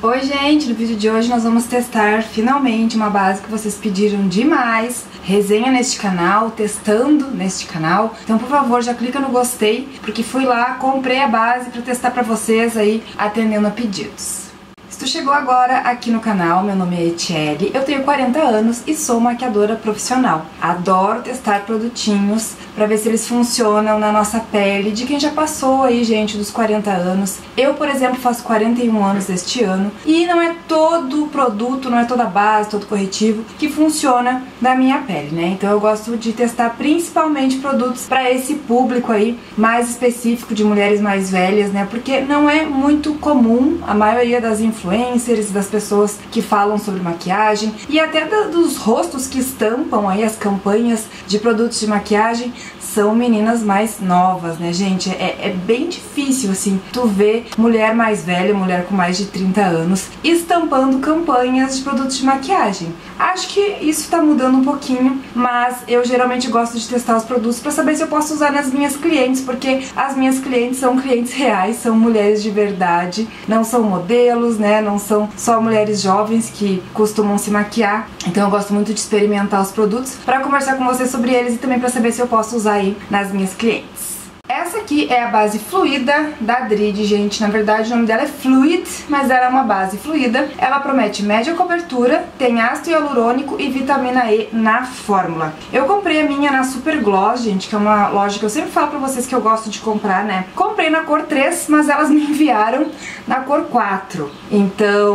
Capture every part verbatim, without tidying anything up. Oi gente, no vídeo de hoje nós vamos testar finalmente uma base que vocês pediram demais, resenha neste canal, testando neste canal, então por favor já clica no gostei, porque fui lá, comprei a base pra testar pra vocês aí, atendendo a pedidos. Se tu chegou agora aqui no canal, meu nome é Etiele, eu tenho quarenta anos e sou maquiadora profissional. Adoro testar produtinhos pra ver se eles funcionam na nossa pele, de quem já passou aí, gente, dos quarenta anos. Eu, por exemplo, faço quarenta e um anos este ano e não é todo produto, não é toda base, todo corretivo que funciona na minha pele, né? Então eu gosto de testar principalmente produtos pra esse público aí, mais específico de mulheres mais velhas, né? Porque não é muito comum, a maioria das influências influencers, das pessoas que falam sobre maquiagem e até da, dos rostos que estampam aí as campanhas de produtos de maquiagem são meninas mais novas, né, gente? É, é bem difícil, assim, tu ver mulher mais velha, mulher com mais de trinta anos, estampando campanhas de produtos de maquiagem. Acho que isso tá mudando um pouquinho, mas eu geralmente gosto de testar os produtos pra saber se eu posso usar nas minhas clientes, porque as minhas clientes são clientes reais, são mulheres de verdade, não são modelos, né, não são só mulheres jovens que costumam se maquiar. Então eu gosto muito de experimentar os produtos pra conversar com vocês sobre eles e também pra saber se eu posso usar aí nas minhas clientes. Essa aqui é a base fluida da Dride, gente. Na verdade o nome dela é Fluid, mas ela é uma base fluida. Ela promete média cobertura, tem ácido hialurônico e vitamina E na fórmula. Eu comprei a minha na Super Gloss, gente, que é uma loja que eu sempre falo pra vocês que eu gosto de comprar, né? Comprei na cor três, mas elas me enviaram na cor quatro. Então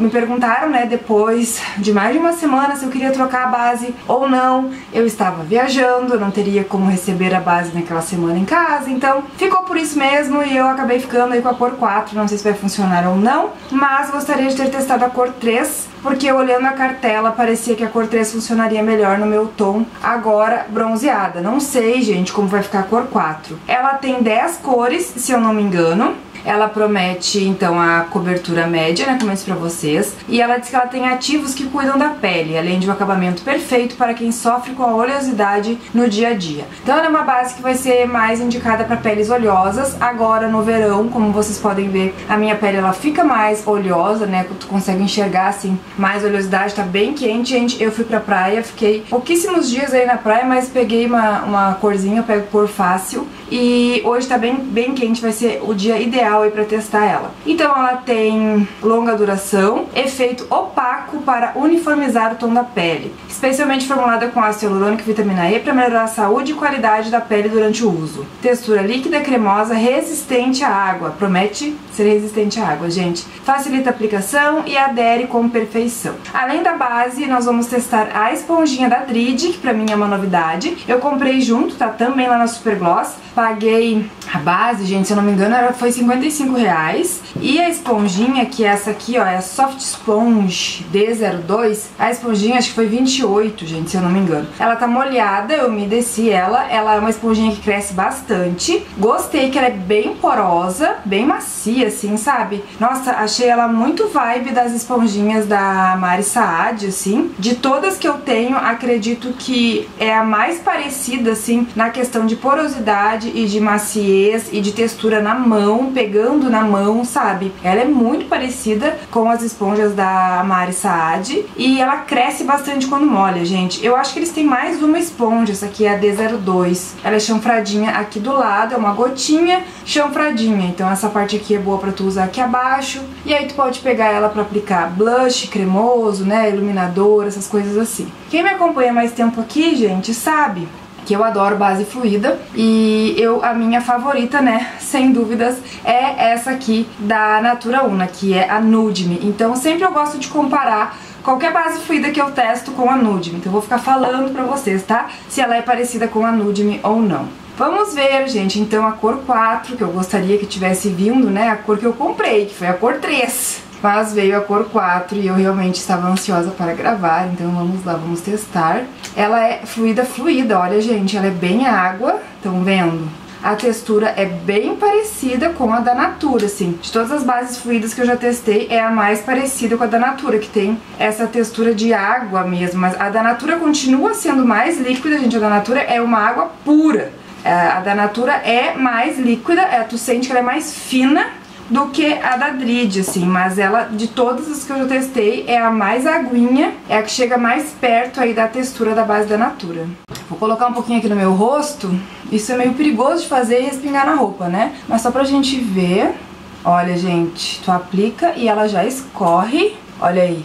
me perguntaram, né, depois de mais de uma semana se eu queria trocar a base ou não. Eu estava viajando, eu não teria como receber a base naquela semana em casa. Então ficou por isso mesmo e eu acabei ficando aí com a cor quatro, não sei se vai funcionar ou não, mas gostaria de ter testado a cor três, porque olhando a cartela parecia que a cor três funcionaria melhor no meu tom agora bronzeada. Não sei, gente, como vai ficar a cor quatro. Ela tem dez cores, se eu não me engano. Ela promete, então, a cobertura média, né, como eu disse pra vocês. E ela diz que ela tem ativos que cuidam da pele, além de um acabamento perfeito para quem sofre com a oleosidade no dia a dia. Então ela é uma base que vai ser mais indicada pra peles oleosas. Agora, no verão, como vocês podem ver, a minha pele, ela fica mais oleosa, né, tu consegue enxergar, assim, mais oleosidade, tá bem quente, gente. Eu fui pra praia, fiquei pouquíssimos dias aí na praia, mas peguei uma, uma corzinha, eu pego cor fácil. E hoje tá bem, bem quente, vai ser o dia ideal aí pra testar ela. Então ela tem longa duração, efeito opaco para uniformizar o tom da pele, especialmente formulada com ácido hialurônico e vitamina E para melhorar a saúde e qualidade da pele durante o uso. Textura líquida, cremosa, resistente à água. Promete ser resistente à água, gente. Facilita a aplicação e adere com perfeição. Além da base, nós vamos testar a esponjinha da Dride, que pra mim é uma novidade. Eu comprei junto, tá também lá na Super Gloss. Paguei a base, gente, se eu não me engano, ela foi cinquenta e cinco reais. E a esponjinha, que é essa aqui, ó, é a Soft Sponge D zero dois. A esponjinha acho que foi vinte e oito, gente, se eu não me engano. Ela tá molhada, eu umedeci ela. Ela é uma esponjinha que cresce bastante. Gostei que ela é bem porosa, bem macia, assim, sabe? Nossa, achei ela muito vibe das esponjinhas da Mariana Saad, assim. De todas que eu tenho, acredito que é a mais parecida, assim, na questão de porosidade e de maciez e de textura na mão, pegando na mão, sabe? Ela é muito parecida com as esponjas da Mariana Saad e ela cresce bastante quando molha, gente. Eu acho que eles têm mais uma esponja, essa aqui é a D zero dois. Ela é chanfradinha aqui do lado, é uma gotinha chanfradinha. Então essa parte aqui é boa pra tu usar aqui abaixo. E aí tu pode pegar ela pra aplicar blush, cremoso, né, iluminador, essas coisas assim. Quem me acompanha mais tempo aqui, gente, sabe que eu adoro base fluida e eu, a minha favorita, né, sem dúvidas, é essa aqui da Natura Una, que é a Nude Me. Então sempre eu gosto de comparar qualquer base fluida que eu testo com a Nude Me. Então eu vou ficar falando pra vocês, tá? Se ela é parecida com a Nude Me ou não. Vamos ver, gente, então a cor quatro, que eu gostaria que tivesse vindo, né, a cor que eu comprei, que foi a cor três. Mas veio a cor quatro e eu realmente estava ansiosa para gravar, então vamos lá, vamos testar. Ela é fluida, fluida, olha, gente, ela é bem água, estão vendo? A textura é bem parecida com a da Natura, assim. De todas as bases fluidas que eu já testei, é a mais parecida com a da Natura, que tem essa textura de água mesmo. Mas a da Natura continua sendo mais líquida, gente, a da Natura é uma água pura. A da Natura é mais líquida, tu sente que ela é mais fina, do que a da Dride, assim, mas ela, de todas as que eu já testei, é a mais aguinha, é a que chega mais perto aí da textura da base da Natura. Vou colocar um pouquinho aqui no meu rosto, isso é meio perigoso de fazer e respingar na roupa, né? Mas só pra gente ver, olha, gente, tu aplica e ela já escorre, olha aí.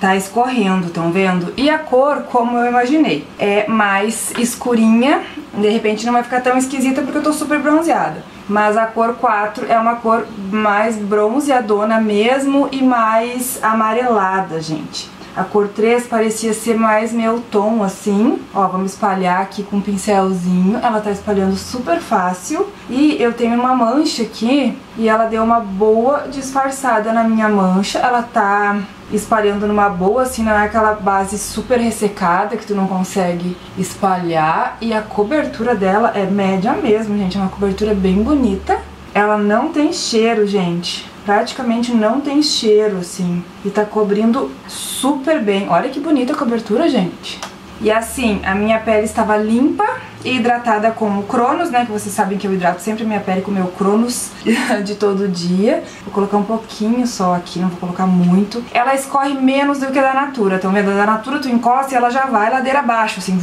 Tá escorrendo, tão vendo? E a cor, como eu imaginei, é mais escurinha, de repente não vai ficar tão esquisita porque eu tô super bronzeada. Mas a cor quatro é uma cor mais bronzeadona mesmo e mais amarelada, gente. A cor três parecia ser mais meu tom, assim. Ó, vamos espalhar aqui com um pincelzinho, ela tá espalhando super fácil. E eu tenho uma mancha aqui e ela deu uma boa disfarçada na minha mancha, ela tá... espalhando numa boa, assim, não é aquela base super ressecada que tu não consegue espalhar. E a cobertura dela é média mesmo, gente, é uma cobertura bem bonita. Ela não tem cheiro, gente, praticamente não tem cheiro, assim, e tá cobrindo super bem. Olha que bonita a cobertura, gente. E assim, a minha pele estava limpa e hidratada com o Cronos, né, que vocês sabem que eu hidrato sempre a minha pele com o meu Cronos de todo dia. Vou colocar um pouquinho só aqui, não vou colocar muito. Ela escorre menos do que a da Natura, estão vendo? A da Natura tu encosta e ela já vai ladeira abaixo, assim.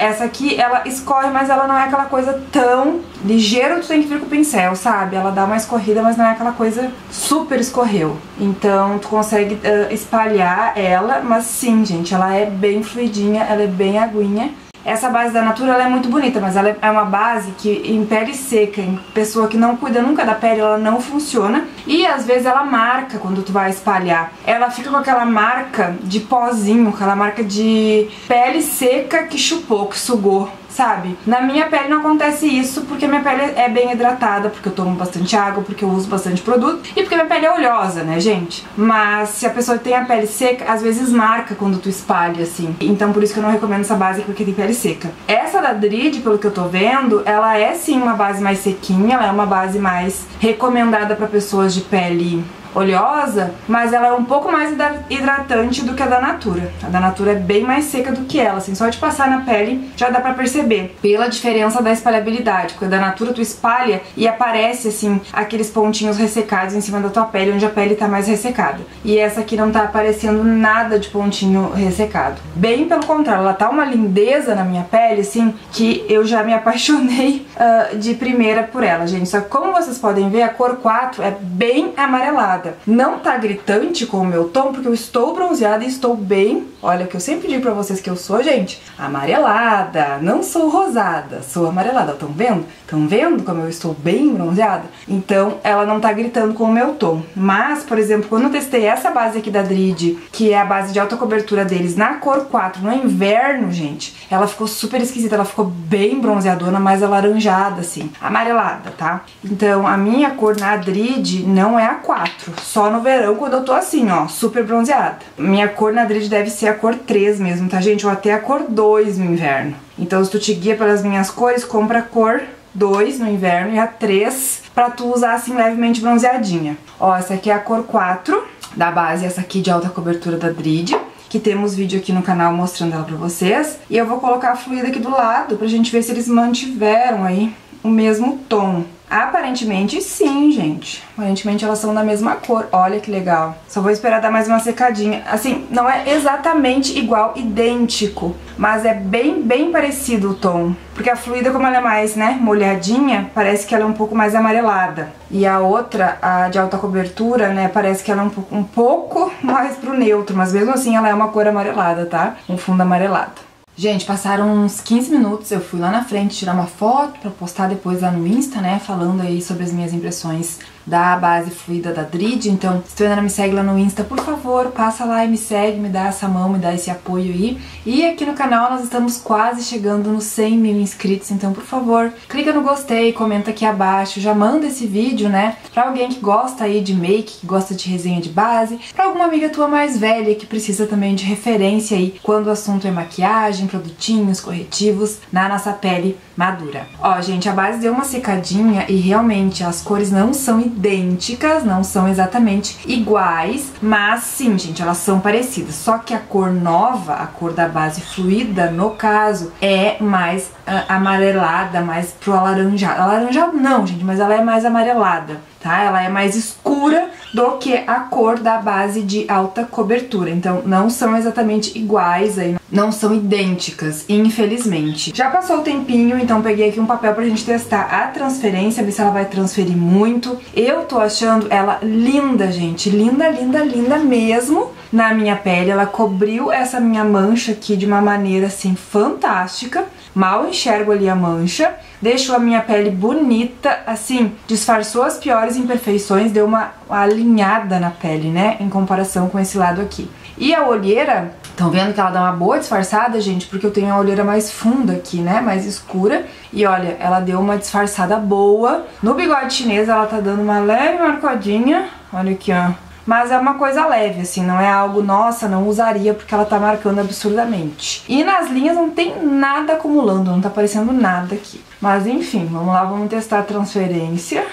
Essa aqui, ela escorre, mas ela não é aquela coisa tão ligeira, tu tem que vir com o pincel, sabe? Ela dá uma escorrida, mas não é aquela coisa super escorreu. Então tu consegue uh, espalhar ela, mas sim, gente, ela é bem fluidinha, ela é bem aguinha. Essa base da Natura, ela é muito bonita, mas ela é uma base que em pele seca, em pessoa que não cuida nunca da pele, ela não funciona. E às vezes ela marca quando tu vai espalhar. Ela fica com aquela marca de pozinho, aquela marca de pele seca que chupou, que sugou, sabe? Na minha pele não acontece isso porque minha pele é bem hidratada, porque eu tomo bastante água, porque eu uso bastante produto e porque minha pele é oleosa, né, gente? Mas se a pessoa tem a pele seca, às vezes marca quando tu espalha, assim. Então por isso que eu não recomendo essa base porque tem pele seca. Essa da Dride, pelo que eu tô vendo, ela é sim uma base mais sequinha, ela é uma base mais recomendada pra pessoas de pele oleosa, mas ela é um pouco mais hidratante do que a da Natura. A da Natura é bem mais seca do que ela, assim, só de passar na pele já dá pra perceber pela diferença da espalhabilidade, porque a da Natura tu espalha e aparece, assim, aqueles pontinhos ressecados em cima da tua pele, onde a pele tá mais ressecada. E essa aqui não tá aparecendo nada de pontinho ressecado. Bem pelo contrário, ela tá uma lindeza na minha pele, assim, que eu já me apaixonei uh, de primeira por ela, gente. Só que como vocês podem ver, a cor quatro é bem amarelada. Não tá gritante com o meu tom, porque eu estou bronzeada e estou bem... Olha, que eu sempre digo pra vocês que eu sou, gente, amarelada, não sou rosada, sou amarelada, estão vendo? Estão vendo como eu estou bem bronzeada? Então, ela não tá gritando com o meu tom. Mas, por exemplo, quando eu testei essa base aqui da Dride, que é a base de alta cobertura deles, na cor quatro, no inverno, gente, ela ficou super esquisita, ela ficou bem bronzeadona, mais alaranjada, assim, amarelada, tá? Então, a minha cor na Dride não é a quatro. Só no verão, quando eu tô assim, ó, super bronzeada. Minha cor na Dride deve ser a cor três mesmo, tá, gente? Ou até a cor dois no inverno. Então, se tu te guia pelas minhas cores, compra a cor dois no inverno e a três pra tu usar, assim, levemente bronzeadinha. Ó, essa aqui é a cor quatro da base, essa aqui de alta cobertura da Dride, que temos vídeo aqui no canal mostrando ela pra vocês. E eu vou colocar a fluida aqui do lado pra gente ver se eles mantiveram aí o mesmo tom. Aparentemente sim, gente. Aparentemente elas são da mesma cor. Olha que legal. Só vou esperar dar mais uma secadinha. Assim, não é exatamente igual, idêntico, mas é bem, bem parecido o tom. Porque a fluida, como ela é mais, né, molhadinha, parece que ela é um pouco mais amarelada. E a outra, a de alta cobertura, né, parece que ela é um pouco, um pouco mais pro neutro. Mas mesmo assim ela é uma cor amarelada, tá? Um fundo amarelado. Gente, passaram uns quinze minutos, eu fui lá na frente tirar uma foto pra postar depois lá no Insta, né, falando aí sobre as minhas impressões da base fluida da Dride. Então, se tu ainda não me segue lá no Insta, por favor, passa lá e me segue, me dá essa mão, me dá esse apoio aí. E aqui no canal nós estamos quase chegando nos cem mil inscritos, então, por favor, clica no gostei, comenta aqui abaixo, já manda esse vídeo, né, pra alguém que gosta aí de make, que gosta de resenha de base, pra alguma amiga tua mais velha que precisa também de referência aí quando o assunto é maquiagem, produtinhos, corretivos na nossa pele madura. Ó, gente, a base deu uma secadinha e realmente as cores não são idênticas, não são exatamente iguais, mas sim, gente, elas são parecidas. Só que a cor nova, a cor da base fluida, no caso, é mais uh, amarelada, mais pro alaranjado. Alaranjado não, gente, mas ela é mais amarelada, tá? Ela é mais escura do que a cor da base de alta cobertura. Então, não são exatamente iguais aí, não são idênticas, infelizmente. Já passou o tempinho, então peguei aqui um papel pra gente testar a transferência, ver se ela vai transferir muito. Eu tô achando ela linda, gente. Linda, linda, linda mesmo na minha pele. Ela cobriu essa minha mancha aqui de uma maneira, assim, fantástica. Mal enxergo ali a mancha. Deixou a minha pele bonita, assim, disfarçou as piores imperfeições, deu uma alinhada na pele, né, em comparação com esse lado aqui. E a olheira, estão vendo que ela dá uma boa disfarçada, gente? Porque eu tenho a olheira mais funda aqui, né, mais escura. E olha, ela deu uma disfarçada boa. No bigode chinês ela tá dando uma leve marcadinha, olha aqui, ó. Mas é uma coisa leve, assim, não é algo, nossa, não usaria, porque ela tá marcando absurdamente. E nas linhas não tem nada acumulando, não tá aparecendo nada aqui. Mas enfim, vamos lá, vamos testar a transferência.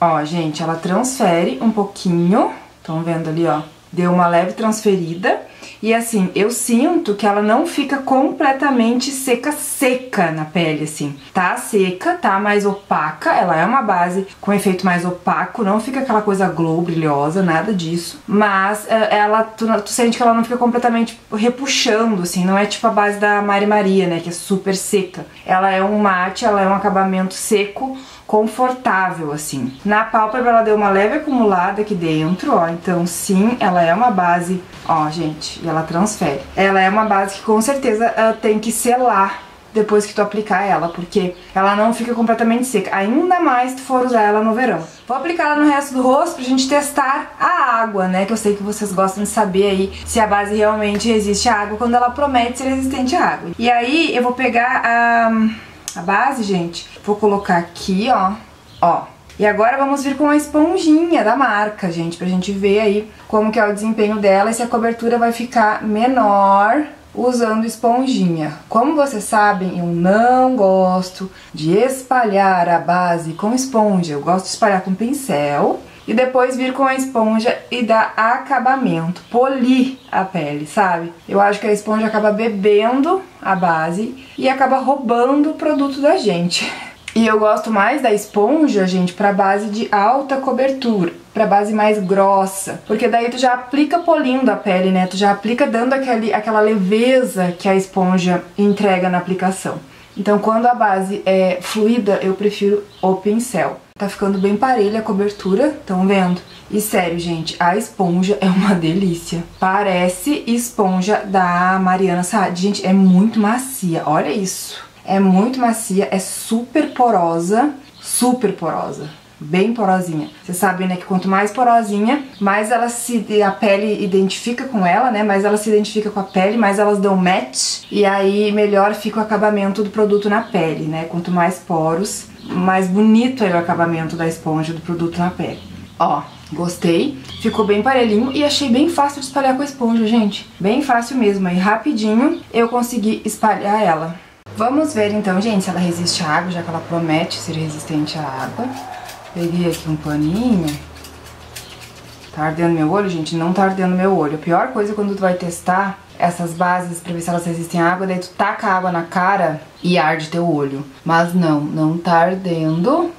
Ó, gente, ela transfere um pouquinho, estão vendo ali, ó, deu uma leve transferida. E assim, eu sinto que ela não fica completamente seca, seca na pele, assim. Tá seca, tá mais opaca, ela é uma base com efeito mais opaco, não fica aquela coisa glow, brilhosa, nada disso. Mas ela, tu, tu sente que ela não fica completamente repuxando, assim, não é tipo a base da Mari Maria, né, que é super seca. Ela é um mate, ela é um acabamento seco, confortável, assim. Na pálpebra ela deu uma leve acumulada aqui dentro, ó, então sim, ela é uma base, ó, gente, e ela transfere. Ela é uma base que com certeza uh, tem que selar depois que tu aplicar ela, porque ela não fica completamente seca, ainda mais se tu for usar ela no verão. Vou aplicar ela no resto do rosto pra gente testar a água, né, que eu sei que vocês gostam de saber aí se a base realmente resiste à água, quando ela promete ser resistente à água. E aí eu vou pegar a... A base, gente, vou colocar aqui, ó, ó. E agora vamos vir com a esponjinha da marca, gente, pra gente ver aí como que é o desempenho dela e se a cobertura vai ficar menor usando esponjinha. Como vocês sabem, eu não gosto de espalhar a base com esponja, eu gosto de espalhar com pincel. E depois vir com a esponja e dar acabamento, polir a pele, sabe? Eu acho que a esponja acaba bebendo a base e acaba roubando o produto da gente. E eu gosto mais da esponja, gente, pra base de alta cobertura, pra base mais grossa. Porque daí tu já aplica polindo a pele, né? Tu já aplica dando aquele, aquela leveza que a esponja entrega na aplicação. Então, quando a base é fluida, eu prefiro o pincel. Tá ficando bem parelha a cobertura, estão vendo? E sério, gente, a esponja é uma delícia. Parece esponja da Mariana Saad. Gente, é muito macia, olha isso. É muito macia, é super porosa, super porosa. Bem porosinha. Vocês sabem, né, que quanto mais porosinha, mais ela se, a pele identifica com ela, né, mais ela se identifica com a pele, mais elas dão match, e aí melhor fica o acabamento do produto na pele, né, quanto mais poros, mais bonito é o acabamento da esponja, do produto na pele. Ó, gostei, ficou bem parelhinho e achei bem fácil de espalhar com a esponja, gente, bem fácil mesmo, aí rapidinho eu consegui espalhar ela. Vamos ver então, gente, se ela resiste à água, já que ela promete ser resistente à água. Peguei aqui um paninho. Tá ardendo meu olho, gente? Não tá ardendo meu olho. A pior coisa é quando tu vai testar essas bases pra ver se elas resistem à água, daí tu taca a água na cara e arde teu olho. Mas não, não tá ardendo. Uh,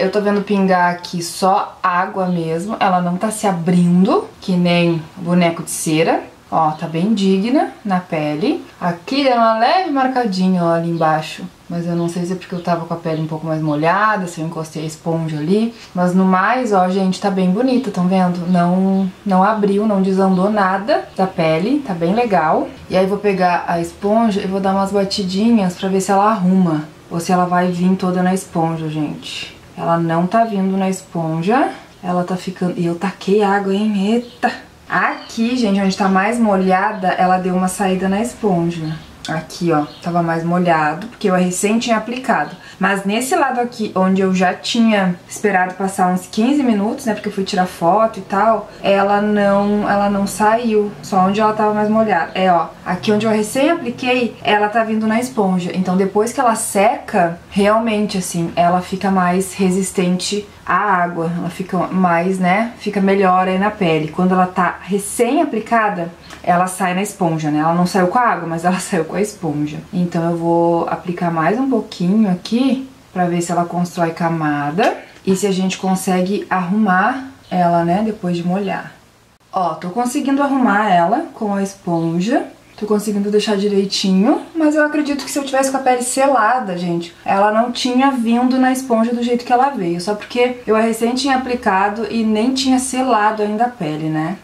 eu tô vendo pingar aqui só água mesmo. Ela não tá se abrindo, que nem boneco de cera. Ó, tá bem digna na pele. Aqui deu uma leve marcadinha, ó, ali embaixo. Mas eu não sei se é porque eu tava com a pele um pouco mais molhada, se eu encostei a esponja ali. Mas no mais, ó, gente, tá bem bonita, tão vendo? Não, não abriu, não desandou nada da pele, tá bem legal. E aí vou pegar a esponja e vou dar umas batidinhas pra ver se ela arruma. Ou se ela vai vir toda na esponja, gente. Ela não tá vindo na esponja, ela tá ficando... E eu taquei água, hein? Eita! Aqui, gente, onde tá mais molhada, ela deu uma saída na esponja. Aqui, ó, tava mais molhado, porque eu recém tinha aplicado. Mas nesse lado aqui, onde eu já tinha esperado passar uns quinze minutos, né, porque eu fui tirar foto e tal, ela não, ela não saiu, só onde ela tava mais molhada. É, ó, aqui onde eu recém apliquei, ela tá vindo na esponja. Então depois que ela seca, realmente, assim, ela fica mais resistente a água, ela fica mais, né, fica melhor aí na pele. Quando ela tá recém-aplicada, ela sai na esponja, né, ela não saiu com a água, mas ela saiu com a esponja. Então eu vou aplicar mais um pouquinho aqui, pra ver se ela constrói camada e se a gente consegue arrumar ela, né, depois de molhar. Ó, tô conseguindo arrumar ela com a esponja. Tô conseguindo deixar direitinho, mas eu acredito que se eu tivesse com a pele selada, gente, ela não tinha vindo na esponja do jeito que ela veio, só porque eu recém tinha aplicado e nem tinha selado ainda a pele, né?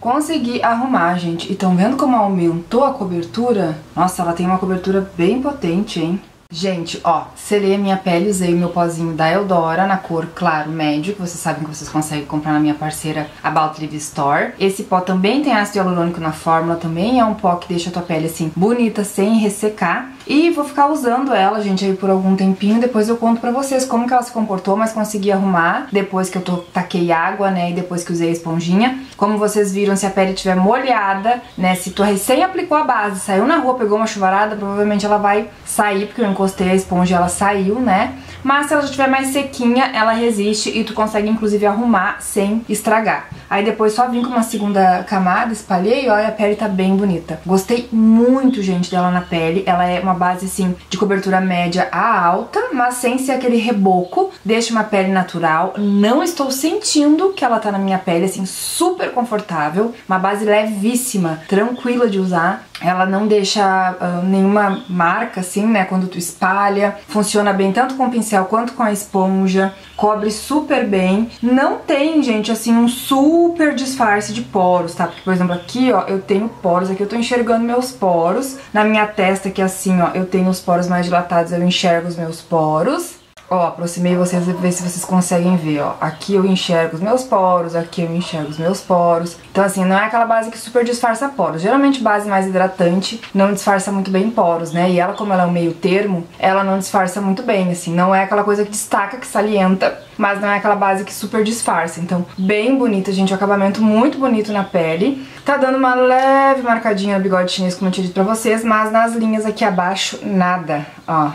Consegui arrumar, gente. E tão vendo como aumentou a cobertura? Nossa, ela tem uma cobertura bem potente, hein? Gente, ó, selei a minha pele, usei o meu pozinho da Eudora na cor claro médio, que vocês sabem que vocês conseguem comprar na minha parceira About Livia Store. Esse pó também tem ácido hialurônico na fórmula, também é um pó que deixa a tua pele, assim, bonita, sem ressecar. E vou ficar usando ela, gente, aí por algum tempinho, depois eu conto pra vocês como que ela se comportou, mas consegui arrumar depois que eu tô, taquei água, né, e depois que usei a esponjinha. Como vocês viram, se a pele estiver molhada, né, se tu recém aplicou a base, saiu na rua, pegou uma chuvarada, provavelmente ela vai sair, porque eu encontrei encostei a esponja, ela saiu, né? Mas se ela já estiver mais sequinha, ela resiste e tu consegue, inclusive, arrumar sem estragar. Aí depois só vim com uma segunda camada, espalhei, ó, e a pele tá bem bonita. Gostei muito, gente, dela na pele. Ela é uma base, assim, de cobertura média a alta, mas sem ser aquele reboco. Deixa uma pele natural. Não estou sentindo que ela tá na minha pele, assim, super confortável. Uma base levíssima, tranquila de usar. Ela não deixa uh, nenhuma marca, assim, né, quando tu espalha. Funciona bem tanto com o pincel quanto com a esponja. Cobre super bem. Não tem, gente, assim, um super disfarce de poros, tá? Porque, por exemplo, aqui, ó, eu tenho poros. Aqui eu tô enxergando meus poros. Na minha testa aqui, assim, ó, eu tenho os poros mais dilatados, eu enxergo os meus poros. Ó, aproximei vocês e ver se vocês conseguem ver, ó. Aqui eu enxergo os meus poros, aqui eu enxergo os meus poros. Então, assim, não é aquela base que super disfarça poros. Geralmente, base mais hidratante não disfarça muito bem poros, né? E ela, como ela é um meio termo, ela não disfarça muito bem, assim. Não é aquela coisa que destaca, que salienta, mas não é aquela base que super disfarça. Então, bem bonita, gente. O acabamento muito bonito na pele. Tá dando uma leve marcadinha no bigode chinês, como eu tinha dito pra vocês, mas nas linhas aqui abaixo, nada, ó.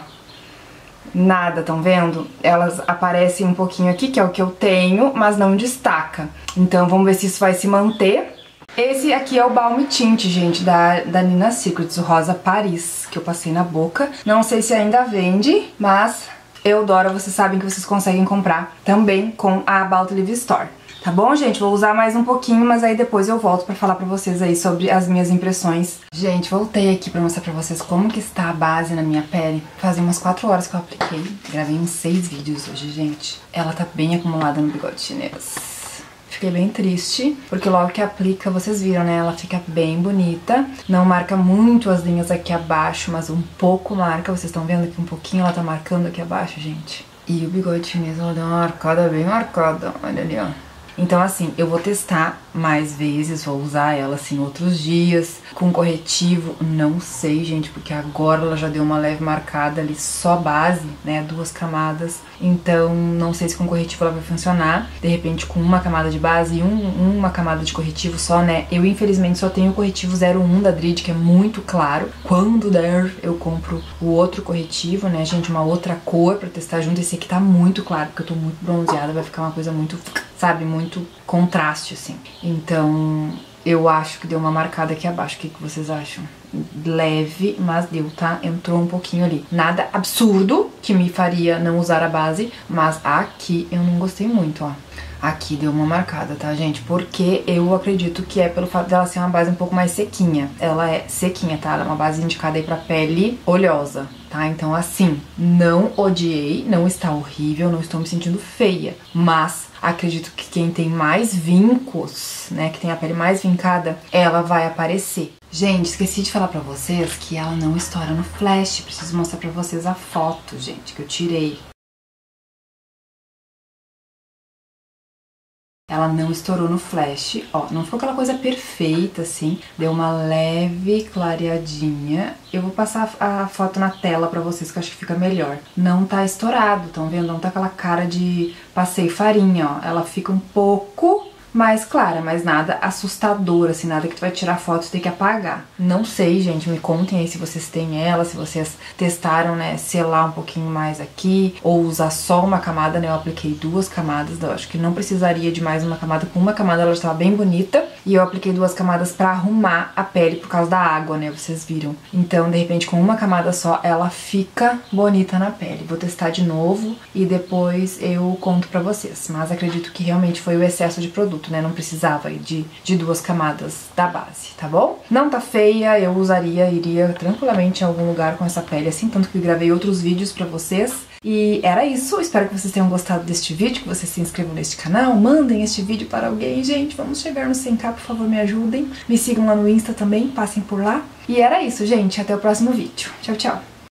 Nada, estão vendo? Elas aparecem um pouquinho aqui, que é o que eu tenho, mas não destaca. Então vamos ver se isso vai se manter. Esse aqui é o Balm Tint, gente, da, da Nina Secrets, o Rosa Paris, que eu passei na boca. Não sei se ainda vende, mas Eudora, vocês sabem que vocês conseguem comprar também com a About Livia Store. Tá bom, gente? Vou usar mais um pouquinho, mas aí depois eu volto pra falar pra vocês aí sobre as minhas impressões. Gente, voltei aqui pra mostrar pra vocês como que está a base na minha pele. Fazem umas quatro horas que eu apliquei. Gravei uns seis vídeos hoje, gente. Ela tá bem acumulada no bigode chinês. Fiquei bem triste, porque logo que aplica, vocês viram, né? Ela fica bem bonita. Não marca muito as linhas aqui abaixo, mas um pouco marca. Vocês estão vendo aqui um pouquinho, ela tá marcando aqui abaixo, gente. E o bigode chinês, ela deu uma marcada bem marcada. Olha ali, ó. Então, assim, eu vou testar mais vezes, vou usar ela, assim, outros dias, com corretivo, não sei, gente, porque agora ela já deu uma leve marcada ali, só base, né, duas camadas, então não sei se com corretivo ela vai funcionar, de repente com uma camada de base e um, uma camada de corretivo só, né, eu infelizmente só tenho o corretivo zero um da Dride, que é muito claro, quando der eu compro o outro corretivo, né, gente, uma outra cor pra testar junto, esse aqui tá muito claro, porque eu tô muito bronzeada, vai ficar uma coisa muito... sabe, muito contraste, assim. Então, eu acho que deu uma marcada aqui abaixo. O que que vocês acham? Leve, mas deu, tá? Entrou um pouquinho ali. Nada absurdo que me faria não usar a base, mas aqui eu não gostei muito, ó. Aqui deu uma marcada, tá, gente? Porque eu acredito que é pelo fato dela ser uma base um pouco mais sequinha. Ela é sequinha, tá? Ela é uma base indicada aí pra pele oleosa, tá? Então, assim, não odiei, não está horrível, não estou me sentindo feia, mas... acredito que quem tem mais vincos, né, que tem a pele mais vincada, ela vai aparecer. Gente, esqueci de falar pra vocês que ela não estoura no flash. Preciso mostrar pra vocês a foto, gente, que eu tirei. Ela não estourou no flash, ó, não ficou aquela coisa perfeita, assim, deu uma leve clareadinha. Eu vou passar a foto na tela pra vocês, que eu acho que fica melhor. Não tá estourado, tão vendo? Não tá aquela cara de passei farinha, ó. Ela fica um pouco mais clara, mas nada assustador, assim, nada que tu vai tirar foto e ter que apagar. Não sei, gente, me contem aí se vocês têm ela, se vocês testaram, né, selar um pouquinho mais aqui, ou usar só uma camada, né, eu apliquei duas camadas, eu acho que não precisaria de mais uma camada, com uma camada ela já estava bem bonita, e eu apliquei duas camadas pra arrumar a pele por causa da água, né, vocês viram. Então, de repente, com uma camada só, ela fica bonita na pele. Vou testar de novo e depois eu conto pra vocês, mas acredito que realmente foi o excesso de produto, né? Não precisava de, de duas camadas da base, tá bom? Não tá feia, eu usaria, iria tranquilamente em algum lugar com essa pele assim, tanto que eu gravei outros vídeos pra vocês. E era isso, espero que vocês tenham gostado deste vídeo, que vocês se inscrevam neste canal, mandem este vídeo para alguém, gente, vamos chegar no cem k, por favor, me ajudem. Me sigam lá no Insta também, passem por lá. E era isso, gente, até o próximo vídeo. Tchau, tchau!